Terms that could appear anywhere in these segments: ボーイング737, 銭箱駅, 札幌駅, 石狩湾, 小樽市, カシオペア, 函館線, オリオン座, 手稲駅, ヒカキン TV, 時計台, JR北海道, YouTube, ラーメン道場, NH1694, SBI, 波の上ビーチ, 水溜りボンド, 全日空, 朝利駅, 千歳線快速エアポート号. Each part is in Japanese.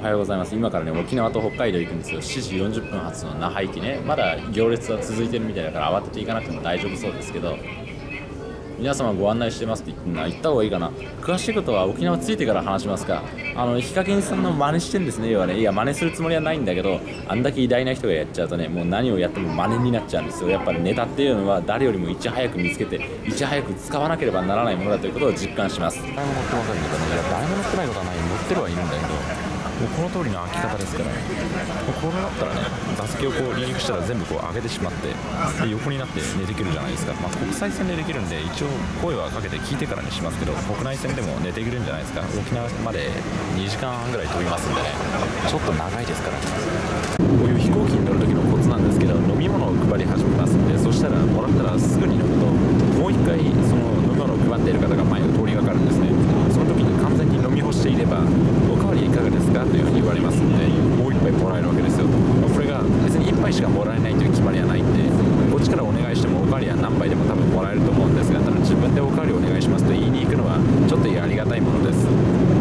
おはようございます。今からね、沖縄と北海道行くんですよ。7時40分発の那覇行きね。まだ行列は続いてるみたいだから、慌てて行かなくても大丈夫そうですけど、皆様ご案内してますって言ってんな。行った方がいいかな。詳しいことは沖縄着いてから話しますか。ヒカキンさんの真似してんですね、要はね。いや、真似するつもりはないんだけど、あんだけ偉大な人がやっちゃうとね、もう何をやっても真似になっちゃうんですよ。やっぱりネタっていうのは誰よりもいち早く見つけて、いち早く使わなければならないものだということを実感します。誰も乗ってませんけどね。いや、誰も乗ってないことはない。乗ってるはいるんだけど。もうこの通りの開き方ですからね。これだったらね、座席をこう離陸したら全部こう上げてしまって、で横になって寝てくるじゃないですか。まあ、国際線でできるんで、一応声はかけて聞いてからにしますけど、国内線でも寝てくるんじゃないですか。沖縄まで2時間半ぐらい飛びますんでね、ちょっと長いですからね。こういう飛行機に乗る時のコツなんですけど、飲み物を配り始めますんで、そしたらもらったらすぐに飲むと、もう1回その飲み物を配っている方が前を通りがかるんですね。その時に完全に飲み干していれば、いかがですかというふうに言われますので、もう1杯もらえるわけですよ。これが別に1杯しかもらえないという決まりはないんで、こっちからお願いしてもおかわりは何杯でも多分もらえると思うんですが、ただ自分でおかわりお願いしますと言いに行くのはちょっとありがたいものです。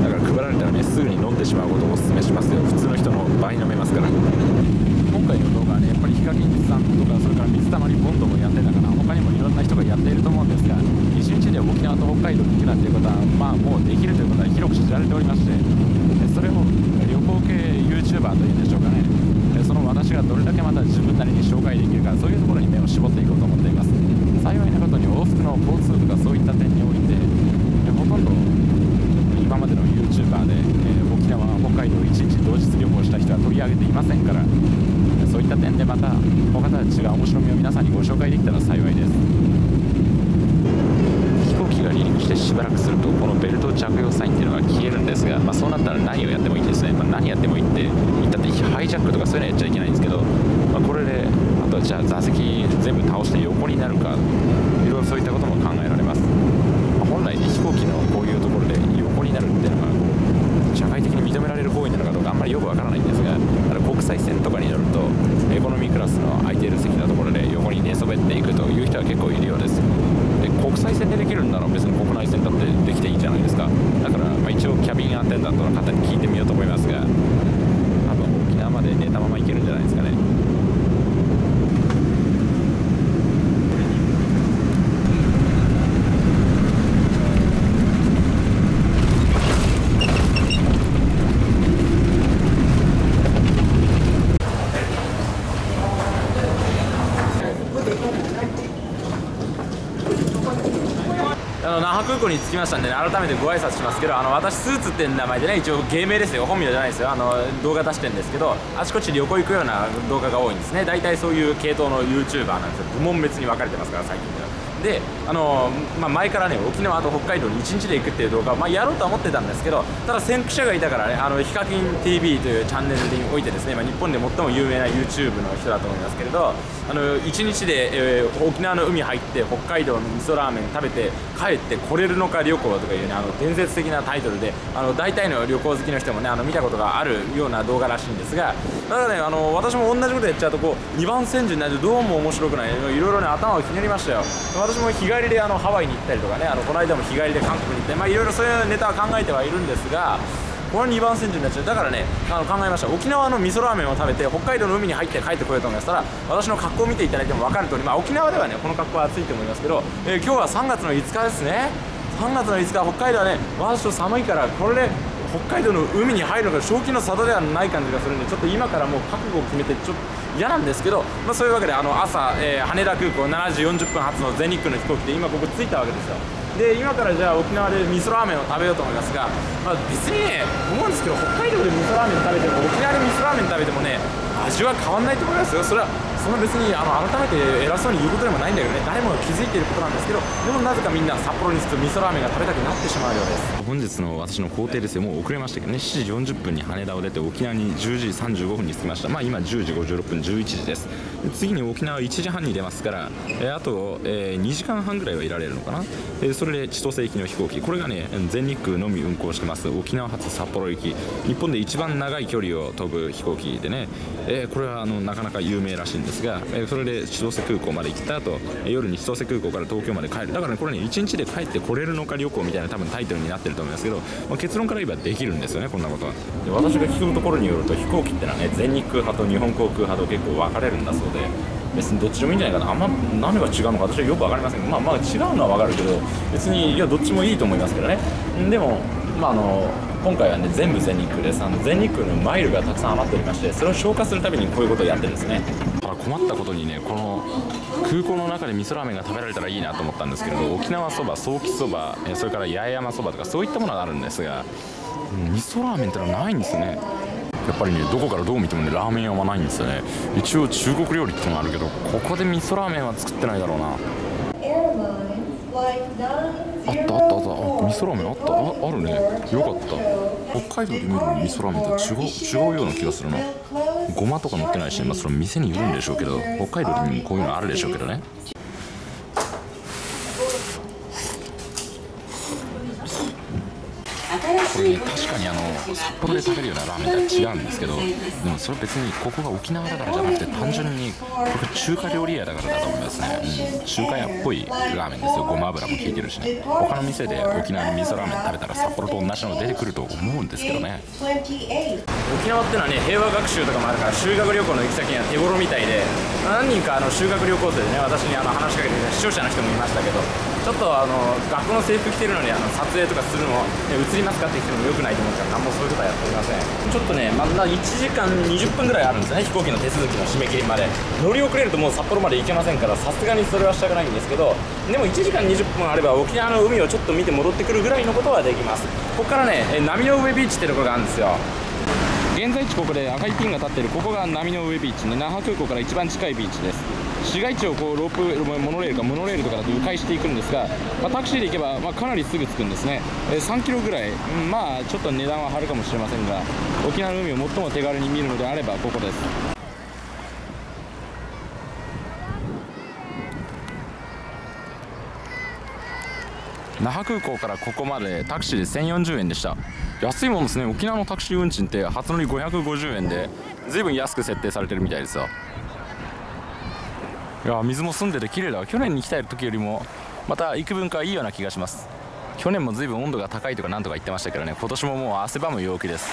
だから配られたらね、すぐに飲んでしまうことをお勧めしますよ。普通の人の倍飲めますから。今回の動画はね、やっぱりヒカキンさんとか、それから水溜りボンドもやってたから、他にもいろんな人がやっていると思うんですが、1日で沖縄と北海道に行くなんていうことは、まあもうできるということは広く知られておりまして、それを旅行系 YouTuber というんでしょうかね、その私がどれだけまた自分なりに紹介できるか、そういうところに目を絞っていこうと思っています。幸いなことに往復の交通とかそういった点において、ほとんど今までの YouTuber で沖縄、北海道一日同日旅行した人は取り上げていませんから、そういった点でまた他とは違う面白みを皆さんにご紹介できたら幸いです。離陸してしばらくすると、このベルト着用サインっていうのが消えるんですが、まあ、そうなったら何をやってもいいですね。まあ、何やってもいいって言ったって、ハイジャックとかそういうのはやっちゃいけないんですけど、まあ、これであとはじゃあ座席全部倒して横になるか、いろいろそういったことも考えられます。まあ、本来、ね、飛行機のこういうところで横になるっていうのが社会的に認められる行為なのかどうかあんまりよくわからないんですが、ただ国際線とかに乗るとエコノミークラスの空いている席のところで横に寝そべっていくという人は結構いるようです。国際線でできるんなら別に国内線だってできていいじゃないですか。だから、まあ、一応キャビンアテンダントの方に聞いてみようと思いますが、多分沖縄まで寝たまま行けるんじゃないですかね。に着きましたんで、ね、改めてご挨拶しますけど、私スーツって名前でね、一応芸名ですよ、本名じゃないですよ。動画出してるんですけど、あちこち旅行行くような動画が多いんですね。大体そういう系統の YouTuber なんですよ。部門別に分かれてますから、最近では。で、まあ、前からね、沖縄と北海道に1日で行くっていう動画を、まあ、やろうとは思ってたんですけど、ただ先駆者がいたからね、ヒカキン TV というチャンネルにおいてですね、まあ、日本で最も有名な YouTube の人だと思いますけれど、1日で、沖縄の海入って北海道の味噌ラーメン食べて帰ってこれるのか旅行とかいうね、伝説的なタイトルで、大体の旅行好きの人もね、見たことがあるような動画らしいんですが、だからね、私も同じことやっちゃうと、こう2番煎じになるとどうも面白くない、いろいろね、頭をひねりましたよ。私も日帰りでハワイに行ったりとかね、この間も日帰りで韓国に行って、まあ、いろいろそういうネタは考えてはいるんですが、これ2番煎じになっちゃう。だからね、考えました。沖縄の味噌ラーメンを食べて北海道の海に入って帰ってこようと思いましたら、私の格好を見ていただいても分かる通り、まあ、沖縄ではねこの格好は暑いと思いますけど、今日は3月の5日ですね。3月の5日、北海道はねわーっと寒いから、これで北海道の海に入るのが正気の沙汰ではない感じがするんで、ちょっと今からもう覚悟を決めて、ちょっと嫌なんですけど、まあ、そういうわけで朝、羽田空港7時40分発の全日空の飛行機で今ここ着いたわけですよ。で、今からじゃあ沖縄で味噌ラーメンを食べようと思いますが、まあ、別にね、思うんですけど、北海道で味噌ラーメン食べても沖縄で味噌ラーメン食べてもね、味は変わんないと思いますよ。それはそんな別に改めて偉そうに言うことでもないんだけどね、誰もが気づいていることなんですけど、でもなぜかみんな札幌に着くと味噌ラーメンが食べたくなってしまうようです。本日の私の行程ですよ。もう遅れましたけどね、7時40分に羽田を出て沖縄に10時35分に着きました。まあ今10時56分11時です。で次に沖縄1時半に出ますから、あと、2時間半ぐらいはいられるのかな。それで千歳行きの飛行機、これがね全日空のみ運航してます。沖縄発札幌行き、日本で一番長い距離を飛ぶ飛行機でね、これはなかなか有名らしいんです。ですが、それで千歳空港まで行った後、夜に千歳空港から東京まで帰る。だからね、これね、1日で帰ってこれるのか旅行みたいな多分タイトルになってると思いますけど、まあ、結論から言えばできるんですよね、こんなことは。で、私が聞くところによると、飛行機ってのはね、全日空派と日本航空派と結構分かれるんだそうで、別にどっちでもいいんじゃないかな。あんま何が違うのか私はよく分かりませんけど、まあまあ違うのは分かるけど、別にいやどっちもいいと思いますけどね。でも、まあ今回はね、全部全日空です。全日空のマイルがたくさん余っておりまして、それを消化するためにこういうことをやってるんですね。困ったことにね、この空港の中で味噌ラーメンが食べられたらいいなと思ったんですけど、沖縄そば、ソーキそば、それから八重山そばとかそういったものがあるんですが、味噌ラーメンってのはないんですね。やっぱりね、どこからどう見てもね、ラーメン屋はないんですよね。一応中国料理ってのがあるけど、ここで味噌ラーメンは作ってないだろうな。あったあったあった、味噌ラーメンあった、あるね。よかった。北海道で見る味噌ラーメンと違うような気がするな。ごまとか乗ってないし、まあその店によるんでしょうけど、北海道でもこういうのあるでしょうけどね。これね、確かに札幌で食べるようなラーメンとは違うんですけど、でもそれ別にここが沖縄だからじゃなくて、単純にこれ中華料理屋だからだと思いますね。中華屋っぽいラーメンですよ。ごま油も効いてるしね。他の店で沖縄の味噌ラーメン食べたら札幌と同じの出てくると思うんですけどね。沖縄ってのはね、平和学習とかもあるから、修学旅行の行き先が手頃みたいで、何人か修学旅行生でね、私に話しかけてきた視聴者の人もいましたけど、ちょっと学校の制服着てるのに撮影とかするの映りますかって人もよくないと思うから、何もそういうことはやっておりません。ちょっとね、まだ1時間20分ぐらいあるんですね、飛行機の手続きの締め切りまで。乗り遅れるともう札幌まで行けませんから、さすがにそれはしたくないんですけど、でも1時間20分あれば沖縄の海をちょっと見て戻ってくるぐらいのことはできます。ここからね、波の上ビーチってところがあるんですよ。現在地、ここで赤いピンが立っている、ここが波の上ビーチ、那覇空港から一番近いビーチです。市街地をこうロープ、モノレールとかだと迂回していくんですが、まあ、タクシーで行けば、まあ、かなりすぐ着くんですね。3キロぐらい、まあちょっと値段は張るかもしれませんが、沖縄の海を最も手軽に見るのであればここです。那覇空港からここまでタクシーで1040円でした。安いもんですね。沖縄のタクシー運賃って初乗り550円で、ずいぶん安く設定されてるみたいですよ。いや、水も澄んでて綺麗だ。去年に来た時よりもまた幾分かいいような気がします。去年もずいぶん温度が高いとかなんとか言ってましたけどね、今年ももう汗ばむ陽気です。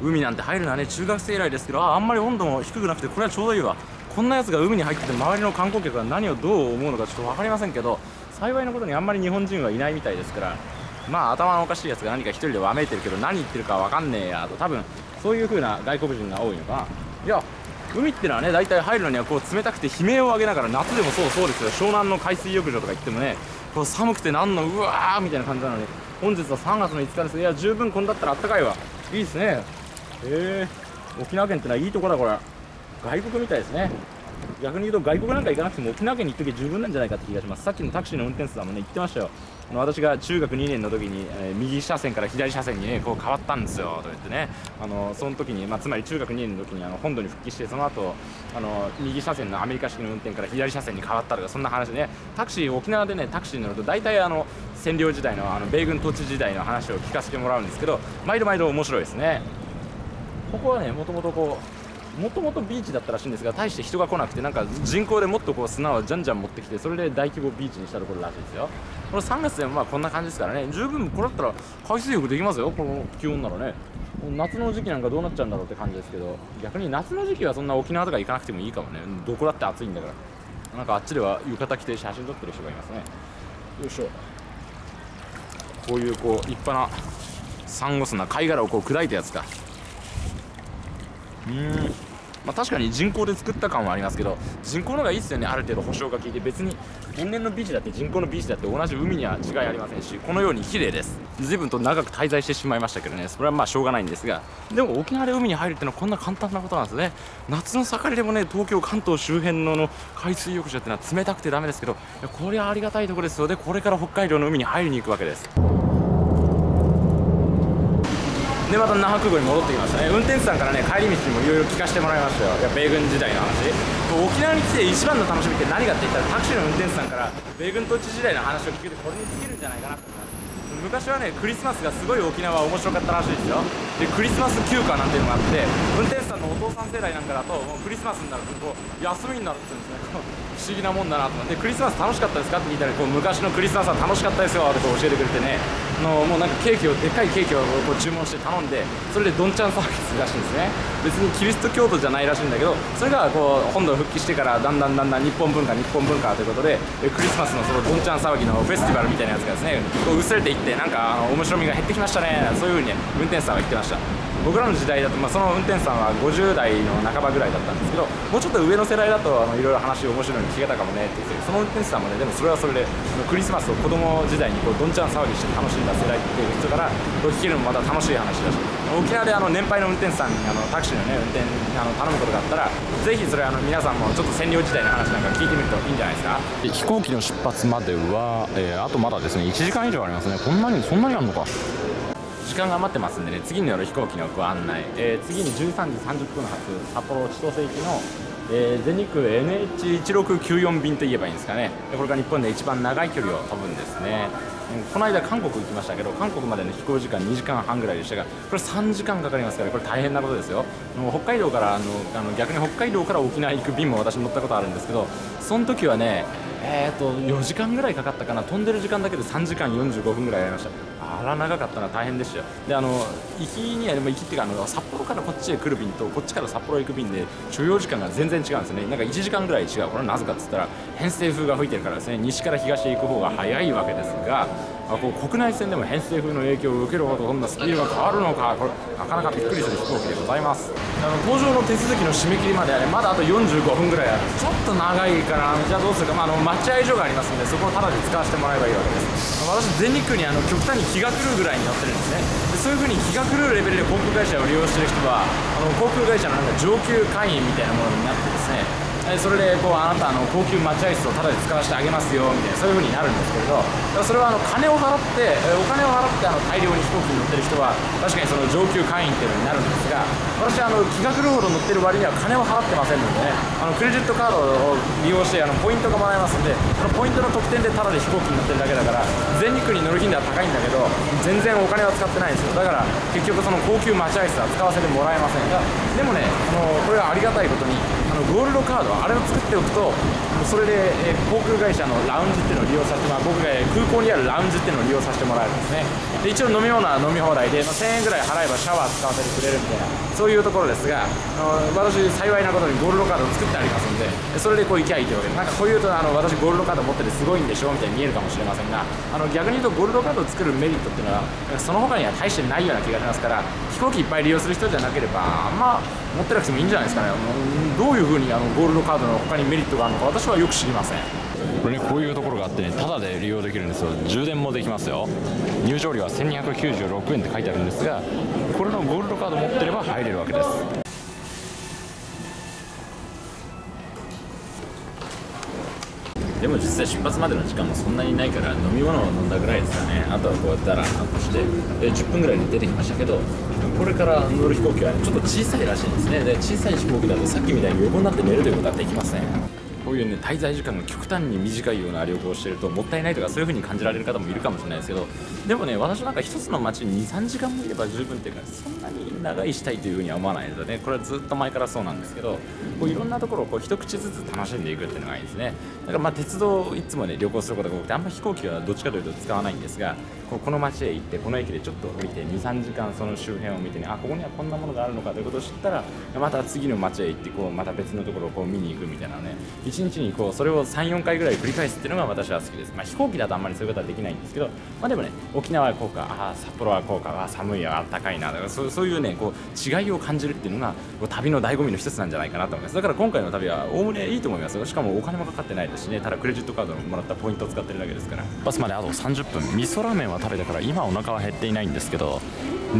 海なんて入るのはね、中学生以来ですけど、 あんまり温度も低くなくて、これはちょうどいいわ。こんなやつが海に入ってて、周りの観光客が何をどう思うのかちょっと分かりませんけど、幸いなことにあんまり日本人はいないみたいですから、まあ頭のおかしいやつが何か一人でわめいてるけど、何言ってるか分かんねえやと、多分そういう風な外国人が多いのかな。海ってのはね、大体入るのにはこう冷たくて悲鳴を上げながら、夏でもそうですよ、湘南の海水浴場とか行ってもね、こう寒くてなんのうわーみたいな感じなのに、本日は3月の5日です。いや、十分こんだったらあったかいわ。いいですね。沖縄県ってのはいいとこだ。これ外国みたいですね。逆に言うと、外国なんか行かなくても沖縄県に行っとき十分なんじゃないかって気がします。さっきのタクシーの運転手さんもね、言ってましたよ。私が中学2年の時に、右車線から左車線にね、こう変わったんですよと言ってね、その時に、まあ、つまり中学2年の時に本土に復帰して、その後右車線のアメリカ式の運転から左車線に変わったとか、そんな話でね、タクシー、沖縄でねタクシーに乗ると大体占領時代の米軍統治時代の話を聞かせてもらうんですけど、毎度毎度面白いですね。ここはね、もともとビーチだったらしいんですが、大して人が来なくて、なんか人口でもっとこう砂をじゃんじゃん持ってきて、それで大規模ビーチにしたところらしいですよ。この3月でもまあこんな感じですからね、十分これだったら海水浴できますよ、この気温ならね。夏の時期なんかどうなっちゃうんだろうって感じですけど、逆に夏の時期はそんな沖縄とか行かなくてもいいかもね。どこだって暑いんだから。なんかあっちでは浴衣着て写真撮ってる人がいますね。よいしょ。こういうこう立派なサンゴ砂、貝殻をこう砕いたやつか。まあ、確かに人工で作った感はありますけど、人工の方がいいですよね。ある程度保証が効いて、別に天然のビーチだって人工のビーチだって同じ海には違いありませんし、このように綺麗です。随分と長く滞在してしまいましたけどね、それはまあしょうがないんですが、でも沖縄で海に入るってのはこんな簡単なことなんですね。夏の盛りでもね、東京関東周辺の海水浴場ってのは冷たくてダメですけど、これはありがたいところですよ。でこれから北海道の海に入りに行くわけです。でまた那覇空港に戻ってきましたね。運転手さんからね、帰り道にもいろいろ聞かせてもらいましたよ。いや、米軍時代の話。沖縄に来て一番の楽しみって何かって言ったら、タクシーの運転手さんから米軍統治時代の話を聞くと、これに尽きるんじゃないかなと思います。昔はね、クリスマスがすごい沖縄は面白かったらしいですよ。でクリスマス休暇なんていうのがあって、運転手さんお父さん世代なんかだともうクリスマスになるとこう休みになるって言うんですね不思議なもんだなと思って「クリスマス楽しかったですか?」って聞いたらこう「昔のクリスマスは楽しかったですよ」って教えてくれてねもうなんかケーキをでっかいケーキをこう注文して頼んでそれでどんちゃんサービスらしいんですね。別にキリスト教徒じゃないらしいんだけどそれがこう本土復帰してからだんだん日本文化ということでクリスマスのそのどんちゃん騒ぎのフェスティバルみたいなやつがですねこう薄れていってなんか面白みが減ってきましたねそういうふうにね運転手さんは言ってました。僕らの時代だと、その運転手さんは50代の半ばぐらいだったんですけどもうちょっと上の世代だといろいろ話面白いの聞けたかもねって言ってその運転手さんもねでもそれはそれでクリスマスを子供時代にこうどんちゃん騒ぎして楽しんだ世代っていう人から聞けるのもまた楽しい話だし沖縄で年配の運転手さんにタクシーのね運転頼むことがあったらぜひそれ皆さんもちょっと占領時代の話なんか聞いてみるといいんじゃないですか。飛行機の出発までは、あとまだですね1時間以上ありますね。そんなにあるのか。時間が余ってますんでね、次に乗る飛行機のご案内、次に13時30分発札幌千歳行きの、全日空 NH1694 便といえばいいんですかね。これが日本で一番長い距離を飛ぶんですね。この間韓国行きましたけど韓国までの飛行時間2時間半ぐらいでしたがこれ3時間かかりますからこれ大変なことですよ。北海道から逆に北海道から沖縄行く便も私乗ったことあるんですけどその時はね4時間ぐらいかかったかな。飛んでる時間だけで3時間45分ぐらいやりました。あら長かったな。大変でしたよ。で行きにはでも行きっていうか札幌からこっちへ来る便とこっちから札幌へ行く便で所要時間が全然違うんですね。なんか1時間ぐらい違う。これはなぜかっつったら偏西風が吹いてるからですね。西から東へ行く方が早いわけですがこう国内線でも偏西風の影響を受けるほどそんなスピードが変わるのかこれなかなかびっくりする飛行機でございます。搭乗の手続きの締め切りまではねまだあと45分ぐらいある。ちょっと長いからじゃあどうするか待合所がありますのでそこをタダで使わせてもらえばいいわけです。私全日空に極端に気が狂うぐらいに乗ってるんですね。でそういうふうに気が狂うレベルで航空会社を利用してる人は航空会社の上級会員みたいなものになってですねそれであなた高級待合室をタダで使わせてあげますよみたいなそういう風になるんですけれどそれはお金を払って大量に飛行機に乗ってる人は確かにその上級会員っていうのになるんですが私は気が狂うほど乗ってる割には金を払ってませんのでねクレジットカードを利用してポイントがもらえますんでそのポイントの得点でタダで飛行機に乗ってるだけだから全日空に乗る頻度は高いんだけど全然お金は使ってないんですよ。だから結局その高級待合室は使わせてもらえませんがでもねこれはありがたいことにゴールドカードあれを作っておくとそれで航空会社のラウンジっていうのを利用させて僕が空港にあるラウンジっていうのを利用させてもらえるんですね。で一応飲み物は飲み放題で、1000円ぐらい払えばシャワー使わせてくれるみたいなそういうところですが私幸いなことにゴールドカードを作ってありますんでそれでこう行きゃいいというわけでなんかこういうと私ゴールドカード持っててすごいんでしょみたいに見えるかもしれませんが逆に言うとゴールドカードを作るメリットっていうのはその他には大してないような気がしますから飛行機いっぱい利用する人じゃなければあんま持ってなくてもいいんじゃないですかね。どういうふうにゴールドカードの他にメリットがあるのか私はよく知りません。これねこういうところがあってねタダで利用できるんですよ。充電もできますよ。入場料は1296円って書いてあるんですがこれのゴールドカード持ってれば入れるわけです。でも実際出発までの時間もそんなにないから飲み物を飲んだぐらいですかね。あとはこうやってだらっとして10分ぐらいで出てきましたけどこれから乗る飛行機はちょっと小さいらしいんですね。で小さい飛行機だとさっきみたいに横になって寝るということはできません。こういうね滞在時間が極端に短いような旅行をしてるともったいないとかそういう風に感じられる方もいるかもしれないですけどでもね私なんか一つの街に2、3時間もいれば十分っていうかそんなに長いしたいという風には思わないのでねこれはずっと前からそうなんですけどこういろんなところをこう一口ずつ楽しんでいくっていうのがいいですね。だから鉄道をいつもね旅行することが多くてあんま飛行機はどっちかというと使わないんですがこの街へ行ってこの駅でちょっと降りて2、3時間その周辺を見てねあここにはこんなものがあるのかということを知ったらまた次の街へ行ってまた別のところを見に行くみたいなね1日にそれを3、4回ぐらい繰り返すっていうのが私は好きです。飛行機だとあんまりそういうことはできないんですけどでもね沖縄はこうか札幌はこうか寒いは暖かいなとかそういうね違いを感じるっていうのが旅の醍醐味の一つなんじゃないかなと思います。だから今回の旅はおおむねいいと思いますよ。しかもお金もかかってないですしねただクレジットカードのもらったポイントを使ってるだけですから。バスまであと30分。味噌ラーメンは食べたから今お腹は減っていないんですけど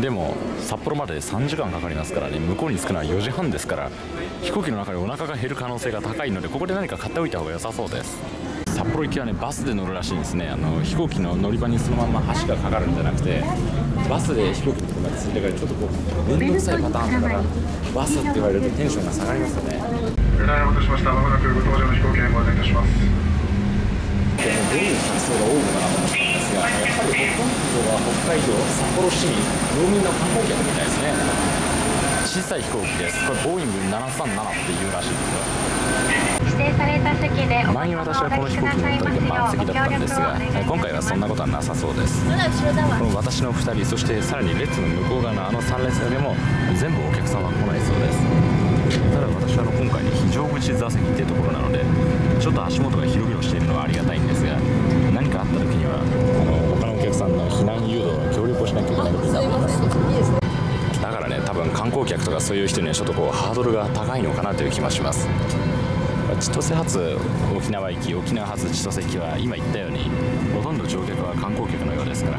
でも札幌まで3時間かかりますからね向こうに着くのは4時半ですから飛行機の中でお腹が減る可能性が高いのでここで何か買っておいた方が良さそうです。札幌行きはねバスで乗るらしいんですね。飛行機の乗り場にそのまま橋がかかるんじゃなくてバスで飛行機のとこまで着いてからちょっと面倒くさいパターンだからバスって言われるとテンションが下がりますよね。お待たせしました。まもなくご搭乗の飛行機へご案内いたします。どういう発想が多いのかなと思ってやっぱりほとんどは北海道札幌市民農民の観光客みたいですね。小さい飛行機です。これボーイング737っていうらしいですよ。指定された席で前に私はこの飛行機に乗って満席だったんですが、今回はそんなことはなさそうです。私の2人、そしてさらに列の向こう側のあの3列だけも全部お客さんは来ないそうです。ただ私は今回非常口座席っていうところなので、ちょっと足元が広々しているのはありがたいんですが、何かあった時には他のお客さんの避難誘導に協力をしなきゃいけないことになっています。だからね、多分観光客とかそういう人にはちょっとハードルが高いのかなという気もします。千歳発沖縄行き、沖縄発千歳行きは今言ったようにほとんど乗客は観光客のようですから、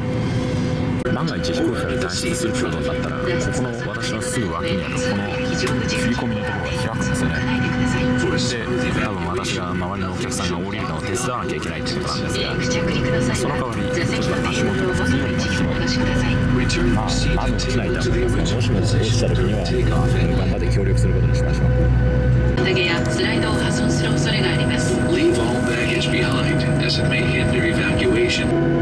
万が一飛行機から脱出することになったら、ここの私のすぐ脇にあるこの振り込みのところが開くんですよね。そして多分私が周りのお客さんが降りるのを手伝わなきゃいけないということなんですが、その代わり足元がすごい広い、まあ雨もしないと思いますが、もしも落ちた時には頑張って協力することにしましょう。タゲやスライドを破損する恐れがあります。Leave all baggage behind as it may hinder evacuation。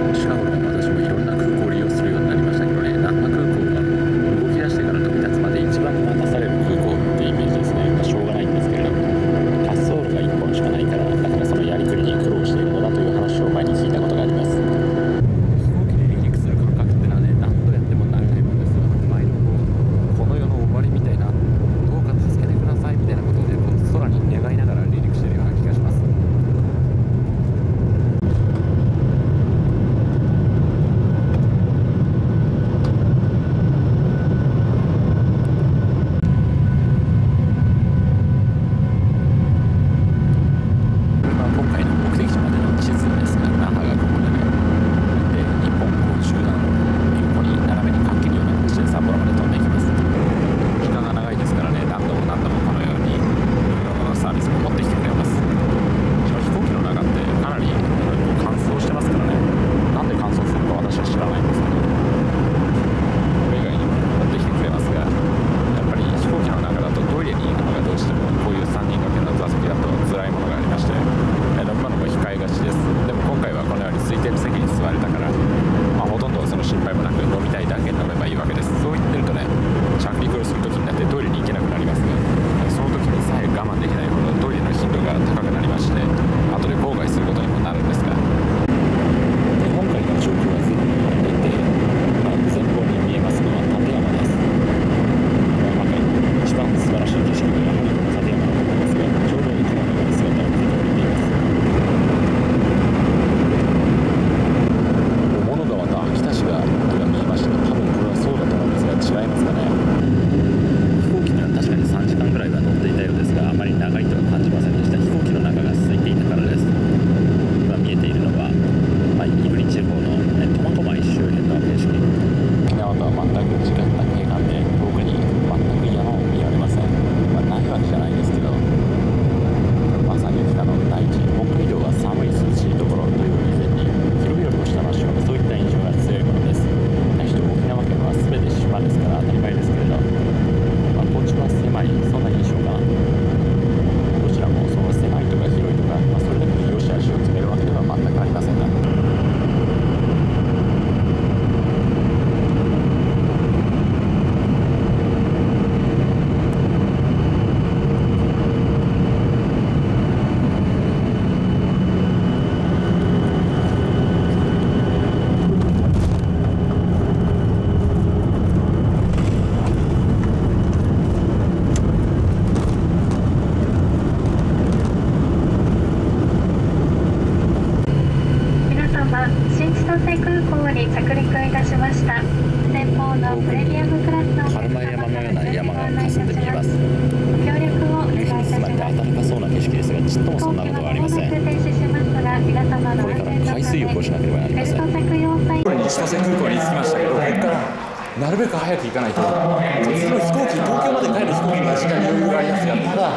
なるべく早く行かないと、飛行機、東京まで帰る飛行機の時間に余裕がありますが、ただ、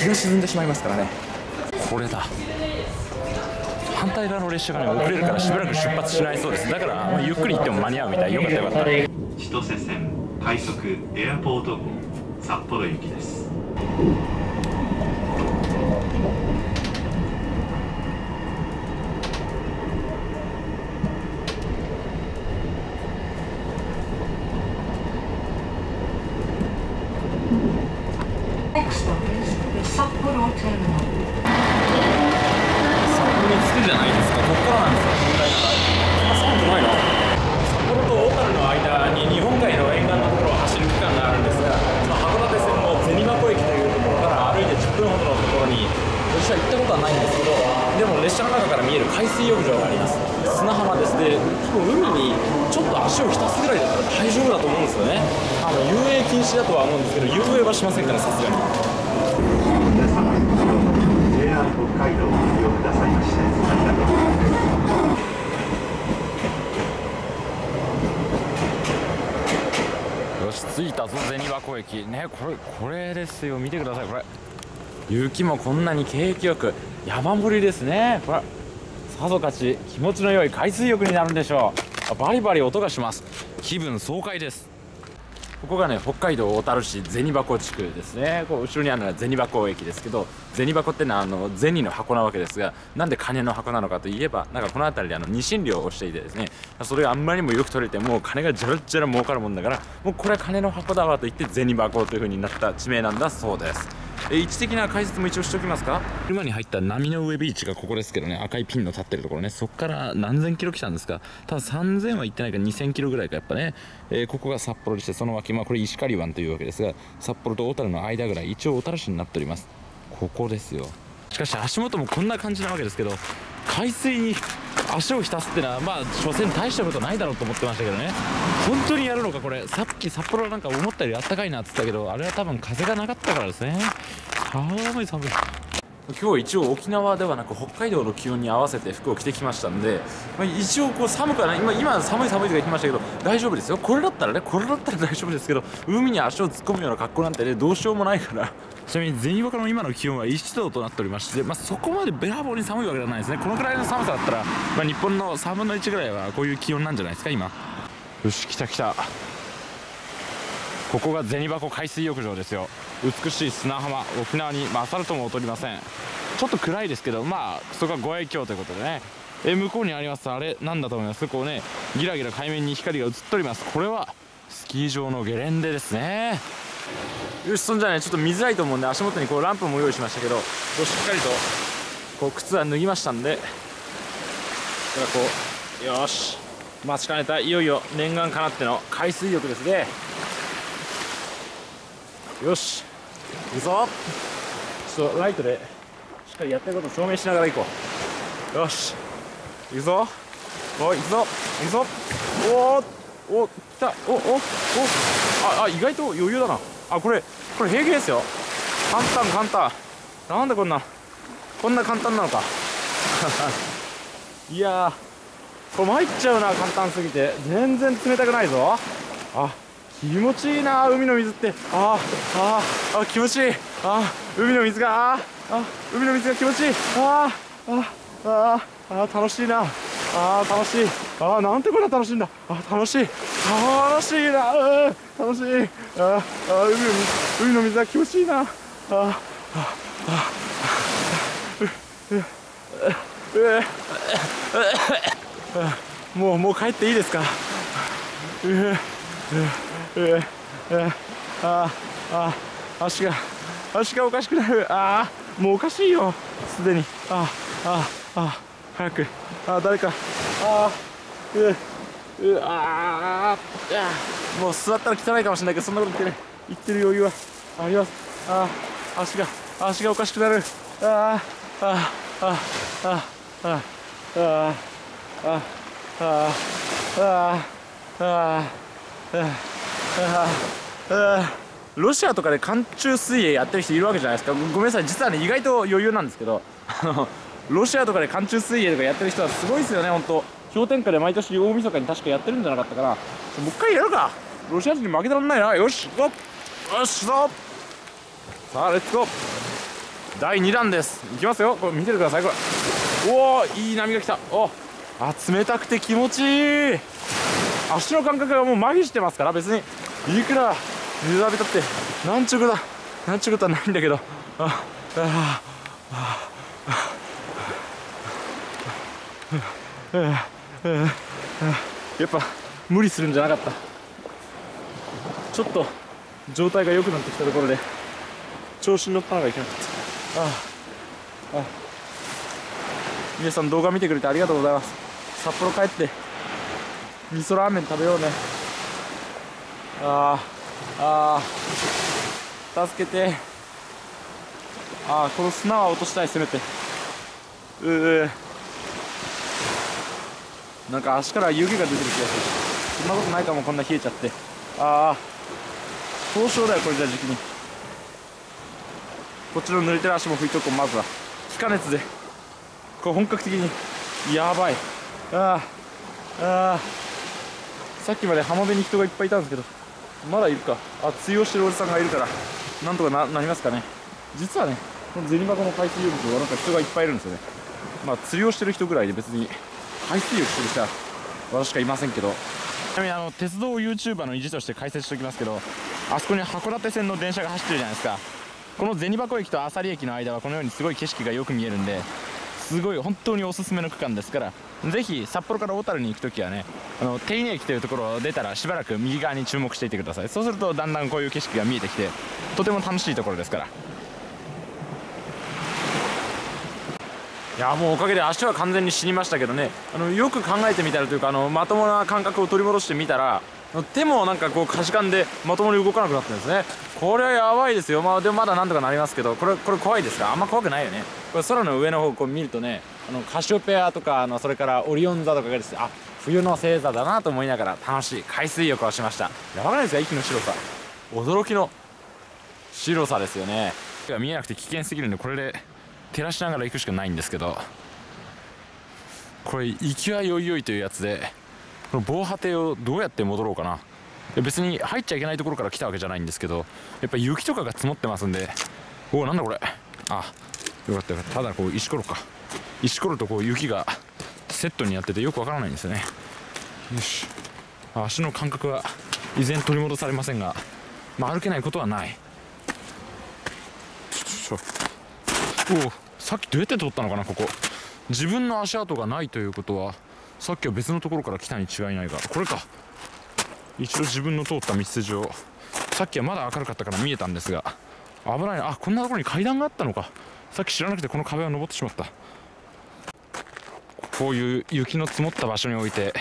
日が沈んでしまいますからね、これだ、反対側の列車が、遅れるからしばらく出発しないそうです、だから、ゆっくり行っても間に合うみたい、よかったよかった。千歳線快速エアポート号札幌行きです。度足を浸すぐらいだったら大丈夫だと思うんですよね。遊泳禁止だとは思うんですけど、遊泳はしませんから、さすがに。皆様、JR 北海道をご利用くださいましてありがとうございます。よし、着いたぞ銭箱駅ね。これですよ、見てください。これ雪もこんなに景気よく、山盛りですね。これさぞかし気持ちの良い海水浴になるんでしょう。バリバリ音がします。気分爽快です。ここがね、北海道小樽市銭箱地区ですね。こう後ろにあるのは銭箱駅ですけど、銭箱ってのは銭の箱なわけですが、なんで金の箱なのかといえば、なんかこの辺りで二進料をしていてですね、それがあんまりにもよく取れて、もう金がじゃらじゃら儲かるもんだから、もうこれは金の箱だわと言って銭箱という風になった地名なんだそうです。位置的な解説も一応しておきますか。車に入った波の上ビーチがここですけどね、赤いピンの立ってるところね。そこから何千キロ来たんですか、ただ3000は行ってないから、2000キロぐらいかやっぱね。ここが札幌でして、その脇、これ石狩湾というわけですが、札幌と小樽の間ぐらい、一応小樽市になっております。ここですよ。しかし足元もこんな感じなわけですけど、海水に足を浸すってのは、所詮大したことないだろうと思ってましたけどね。本当にやるのかこれ。さっき札幌なんか思ったよりあったかいなって言ったけど、あれは多分風がなかったからですね。寒い寒い。今日一応沖縄ではなく北海道の気温に合わせて服を着てきましたんで、一応こう寒くはない。今寒い寒いとか言ってましたけど、大丈夫ですよ。これだったら大丈夫ですけど、海に足を突っ込むような格好なんてね、どうしようもないから。ちなみに銭箱の今の気温は1度となっておりまして、そこまでべらぼうに寒いわけではないですね。このくらいの寒さだったら、日本の3分の1ぐらいはこういう気温なんじゃないですか今。よし、来た来た。ここが銭箱海水浴場ですよ。美しい砂浜、沖縄に勝るとも劣りません。ちょっと暗いですけど、そこはご愛嬌ということでね。向こうにあります、あれなんだと思います。こうね、ギラギラ海面に光が映っております。これはスキー場のゲレンデですね。よし、そんじゃね、ちょっと見づらいと思うんで、足元にこうランプも用意しましたけど、こうしっかりとこう靴は脱ぎましたんで、こうよし、待ちかねた、いよいよ念願かなっての海水浴ですね。よし、行くぞ。ちょっとライトでしっかりやってることを証明しながら行こう。よし、行くぞ。おい、行くぞ行くぞ。おおお、来た。おおお、あ、意外と余裕だな。あ、これ平気ですよ。簡単。なんでこんな簡単なのか。いやー、これ参っちゃうな、簡単すぎて。全然冷たくないぞ。あ、気持ちいいな、海の水って。あ、気持ちいい。海の水が、海の水が気持ちいい。楽しいな。楽しい。なんてこんな楽しいんだ。楽しいな。楽しい。海の水が気持ちいいな。もう帰っていいですか。足がおかしくなる。もうおかしいよすでに。早く、誰か。もう座ったら汚いかもしれないけど、そんなこと言ってる余裕はあります。足がおかしくなる。ロシアとかで寒中水泳やってる人いるわけじゃないですか。ごめんなさい、実はね、意外と余裕なんですけど、ロシアとかで寒中水泳とかやってる人はすごいですよね。本当氷点下で毎年大晦日に確かやってるんじゃなかったかな。もう一回やるか、ロシア人に負けてらんないな。よし行こう。よし行こう。さあレッツゴー。第2弾です。いきますよ。これ見ててください。これ、おお、いい波が来た。冷たくて気持ちいい。足の感覚がもう麻痺してますから、別にいくら水浴びたってなんちゅうことはないんだけど。やっぱ無理するんじゃなかった。ちょっと状態が良くなってきたところで調子に乗ったのがいけなかった。皆さん動画見てくれてありがとうございます。札幌帰って味噌ラーメン食べようね。助けて。この砂は落としたい、せめて。なんか足から湯気が出てる気がする。そんなことないかも、こんな冷えちゃって。ああ凍傷だよこれ。じゃあ時期にこっちの濡れてる足も拭いとこう。まずは気化熱でこれ本格的にやばい。ああああ、さっきまで浜辺に人がいっぱいいたんですけど、まだいるか。あ、釣りをしてるおじさんがいるからなんとか なりますかね。実はね、このゼニバコの海水浴場はなんか人がいっぱいいるんですよね。まあ釣りをしてる人ぐらいで、別に海水浴してる人は私しかいませんけど。ちなみに鉄道 YouTuber の意地として解説しておきますけど、あそこに函館線の電車が走ってるじゃないですか。この銭箱駅と朝利駅の間はこのようにすごい景色がよく見えるんで、すごい本当におすすめの区間ですから、ぜひ札幌から小樽に行くときはね、手稲駅というところを出たらしばらく右側に注目していてください。そうするとだんだんこういう景色が見えてきて、とても楽しいところですから。いや、もうおかげで足は完全に死にましたけどね、よく考えてみたらというか、まともな感覚を取り戻してみたら、手もなんかこうかじかんでまともに動かなくなってるんですね。これはやばいですよ。まあでもまだなんとかなりますけど、これ怖いですか？あんま怖くないよね。これ空の上の方こう見るとね、カシオペアとかそれからオリオン座とかがですね、あ、冬の星座だなと思いながら楽しい海水浴をしました。やばくないですか？息の白さ、驚きの白さですよね。見えなくて危険すぎるんで、これで照らしながら行くしかないんですけど、これ行きはよいよいというやつで、この防波堤をどうやって戻ろうかな。別に入っちゃいけないところから来たわけじゃないんですけど、やっぱ雪とかが積もってますんで。おお、なんだこれ。あ、よかったよかった。ただこう石ころか、石ころとこう雪がセットになっててよくわからないんですよね。よし、足の感覚は依然取り戻されませんが、まあ、歩けないことはない。おお、さっきどうやって取ったのかな。ここ自分の足跡がないということは、さっきは別のところから来たに違いないが、これか。一応自分の通った道筋を、さっきはまだ明るかったから見えたんですが、危ないなあ。こんなところに階段があったのか。さっき知らなくてこの壁を登ってしまった。こういう雪の積もった場所において、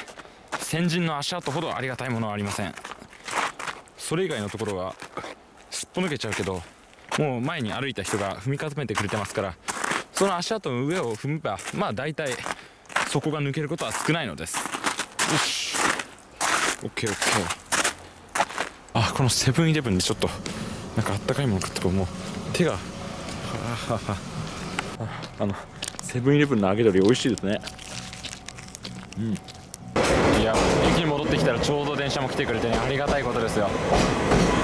先人の足跡ほどありがたいものはありません。それ以外のところはすっぽ抜けちゃうけど、もう前に歩いた人が踏み固めてくれてますから、その足跡の上を踏めば、まあ大体そこが抜けることは少ないのです。よし、 OKOK。 あ、このセブンイレブンでちょっとなんかあったかいもの食ってこう、もう手がはあはあ。セブンイレブンの揚げ鶏美味しいですね。うん、いや、駅に戻ってきたらちょうど電車も来てくれてね、ありがたいことですよ。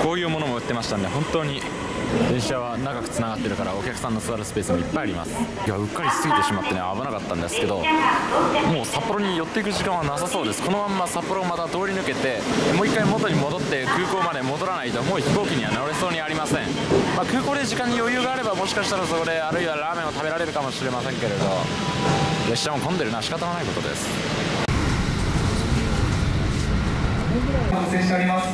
こういうものも売ってましたんで、本当に電車は長くつながってるからお客さんの座るスペースもいっぱいあります。いや、うっかり過ぎてしまってね、危なかったんですけど、もう札幌に寄っていく時間はなさそうです。このまんま札幌をまた通り抜けて、もう一回元に戻って空港まで戻らないと、もう飛行機には乗れそうにありません。まあ、空港で時間に余裕があれば、もしかしたらそこであるいはラーメンを食べられるかもしれませんけれど、列車も混んでるのは仕方ないことです。完成しております。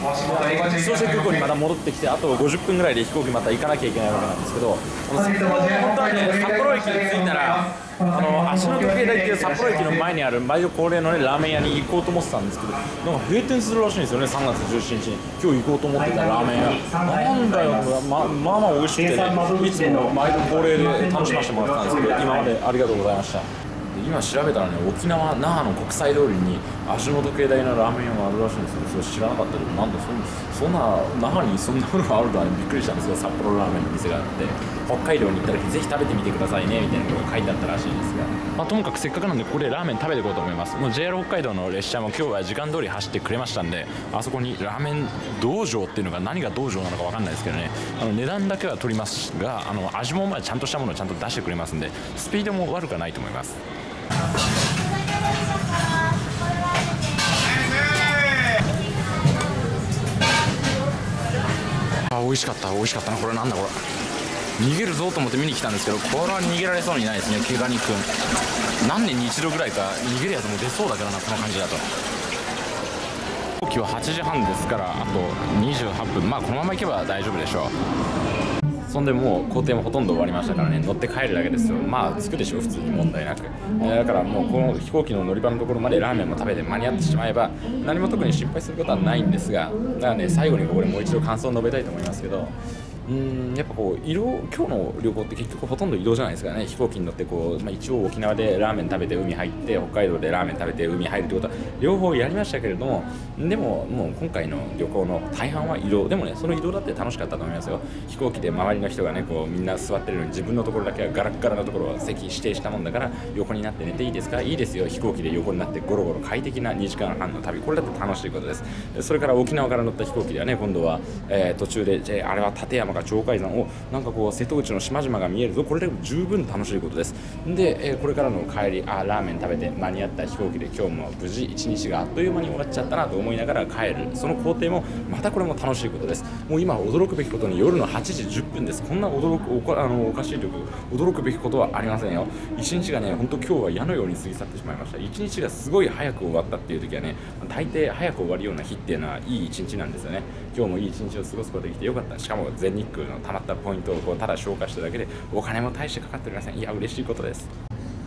そして空港にまた戻ってきて、あと50分ぐらいで飛行機また行かなきゃいけないわけなんですけど、本当はね、札幌駅に着いたら足の時計台っていう札幌駅の前にある毎度恒例のね、ラーメン屋に行こうと思ってたんですけど、なんか閉店するらしいんですよね、3月17日に。今日行こうと思ってたラーメン屋、なんだよ、まあまあ美味しくてね、いつも毎度恒例で楽しませてもらってたんですけど、今までありがとうございました。今調べたらね、沖縄那覇の国際通りに足元系大のラーメン屋があるらしいんですけど、それ知らなかったけど、なんだそんな那覇にそんなものがあるとはびっくりしたんですけど、札幌ラーメンの店があって、北海道に行った時ぜひ食べてみてくださいねみたいなことが書いてあったらしいんですが、まあ、ともかくせっかくなんでここでラーメン食べていこうと思います。もう JR 北海道の列車も今日は時間通り走ってくれましたんで、あそこにラーメン道場っていうのが、何が道場なのかわかんないですけどね、値段だけは取りますが、味もまあちゃんとしたものをちゃんと出してくれますんで、スピードも悪くはないと思います。あ、美味しかった、美味しかったな。これなんだこれ、逃げるぞと思って見に来たんですけど、これは逃げられそうにないですね。毛ガニ君、何年に一度ぐらいか逃げるやつも出そうだけどな、この感じだと。飛行機は8時半ですから、あと28分、まあこのまま行けば大丈夫でしょう。そんでもう工程もほとんど終わりましたからね、乗って帰るだけですよ。まあ着くでしょ普通に、問題なく。だからもうこの飛行機の乗り場のところまでラーメンも食べて間に合ってしまえば、何も特に失敗することはないんですが、だからね、最後にここでもう一度感想を述べたいと思いますけど、やっぱこう今日の旅行って結局ほとんど移動じゃないですかね。飛行機に乗ってこう、一応沖縄でラーメン食べて海入って、北海道でラーメン食べて海入るってことは両方やりましたけれども、でももう今回の旅行の大半は移動でもね、その移動だって楽しかったと思いますよ。飛行機で周りの人がねこうみんな座ってるのに、自分のところだけはガラッガラのところを席指定したもんだから、横になって寝ていいですか、いいですよ、飛行機で横になってゴロゴロ快適な2時間半の旅、これだって楽しいことです。それから沖縄から乗った飛行機ではね、今度は、途中であれは立山か鳥海山をなんかこう瀬戸内の島々が見えるぞ、これで十分楽しいことです。で、これからの帰り、ラーメン食べて間に合った飛行機で今日も無事一日があっという間に終わっちゃったなと思いながら帰る、その工程もまたこれも楽しいことです。もう今驚くべきことに夜の8時10分です。こんなおかしいということ、驚くべきことはありませんよ。一日がね本当今日は矢のように過ぎ去ってしまいました。一日がすごい早く終わったっていう時はね、大抵早く終わるような日っていうのはいい一日なんですよね。今日もいい一日を過ごすことができてよかった。しかも全日空のたまったポイントをこうただ消化しただけでお金も大してかかっておりません。いや嬉しいことです。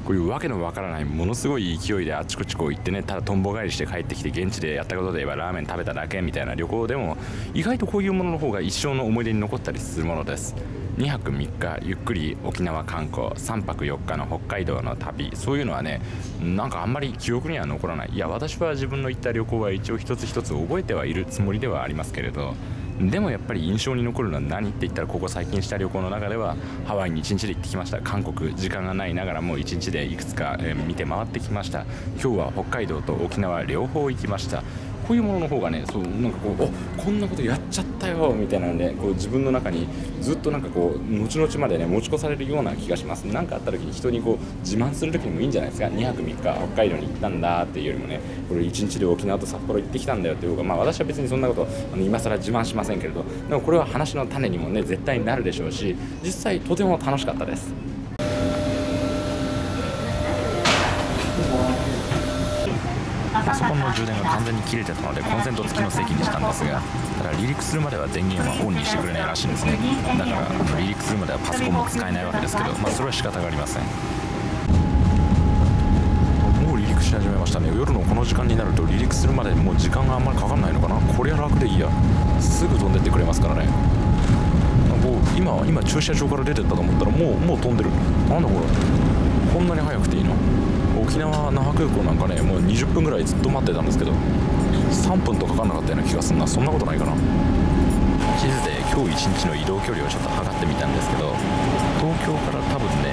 こういうわけのわからないものすごい勢いであちこちこう行ってね、ただとんぼ返りして帰ってきて、現地でやったことで言えばラーメン食べただけみたいな旅行でも、意外とこういうものの方が一生の思い出に残ったりするものです。2泊3日ゆっくり沖縄観光、3泊4日の北海道の旅、そういうのはねなんかあんまり記憶には残らない。いや私は自分の行った旅行は一応一つ一つ覚えてはいるつもりではありますけれど、でもやっぱり印象に残るのは何って言ったら、ここ最近した旅行の中ではハワイに1日で行ってきました。韓国時間がないながらも1日でいくつか見て回ってきました。今日は北海道と沖縄両方行きました。こういうものの方がね、そうなんかこうこんなことやっちゃったよみたいなので、こう自分の中にずっとなんかこう後々までね持ち越されるような気がします。何かあった時に人にこう自慢する時にもいいんじゃないですか。2泊3日北海道に行ったんだっていうよりもね、これ1日で沖縄と札幌行ってきたんだよっていう方が、私は別にそんなこと今更自慢しませんけれど、でもこれは話の種にもね絶対になるでしょうし、実際とても楽しかったです。パソコンの充電が完全に切れてたのでコンセント付きの席にしたんですが、ただ離陸するまでは電源はオンにしてくれないらしいんですね。だから離陸するまではパソコンも使えないわけですけど、それは仕方がありません。もう離陸し始めましたね。夜のこの時間になると離陸するまでにもう時間があんまりかかんないのかな。これは楽でいいや、すぐ飛んでってくれますからね。もう今駐車場から出てったと思ったらもう飛んでる。なんだこれ、こんなに早くていいの。沖縄那覇空港なんかねもう20分ぐらいずっと待ってたんですけど、3分とかかんなかったような気がするな。そんなことないかな。地図で今日1日の移動距離をちょっと測ってみたんですけど、東京から多分ね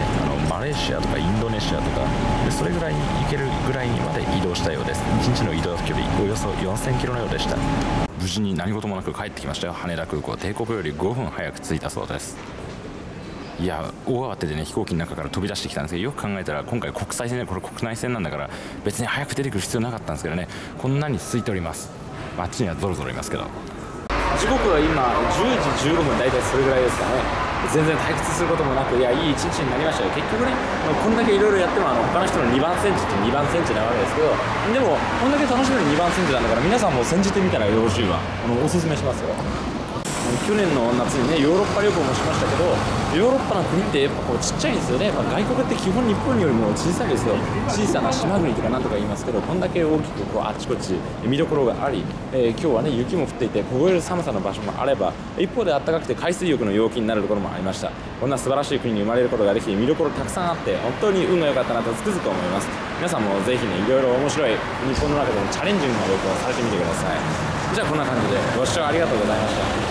マレーシアとかインドネシアとかでそれぐらいに行けるぐらいにまで移動したようです。1日の移動距離およそ4000キロのようでした。無事に何事もなく帰ってきましたよ。羽田空港、定刻より5分早く着いたそうです。いや大慌てでね飛行機の中から飛び出してきたんですけど、よく考えたら今回国際線で、これ国内線なんだから別に早く出てくる必要なかったんですけどね、こんなに空いております。あっちにはゾロゾロいますけど、時刻は今10時15分、大体それぐらいですかね。全然退屈することもなく、いやいい一日になりましたよ。結局ねこんだけいろいろやっても他の人の2番センチって2番センチなわけですけど、でもこんだけ楽しめる2番センチなんだから、皆さんも煎じてみたらよろしいわ。おすすめしますよ。去年の夏にねヨーロッパ旅行もしましたけど、ヨーロッパの国ってやっぱこうちっちゃいんですよね。外国って基本日本よりも小さいですよ。小さな島国とかなんとか言いますけど、こんだけ大きくこうあっちこっち見どころがあり、今日はね雪も降っていて凍える寒さの場所もあれば、一方で暖かくて海水浴の陽気になるところもありました。こんな素晴らしい国に生まれることができて見どころたくさんあって、本当に運が良かったなとつくづく思います。皆さんもぜひねいろいろ面白い日本の中でもチャレンジングな旅行をされてみてください。じゃあこんな感じでご視聴ありがとうございました。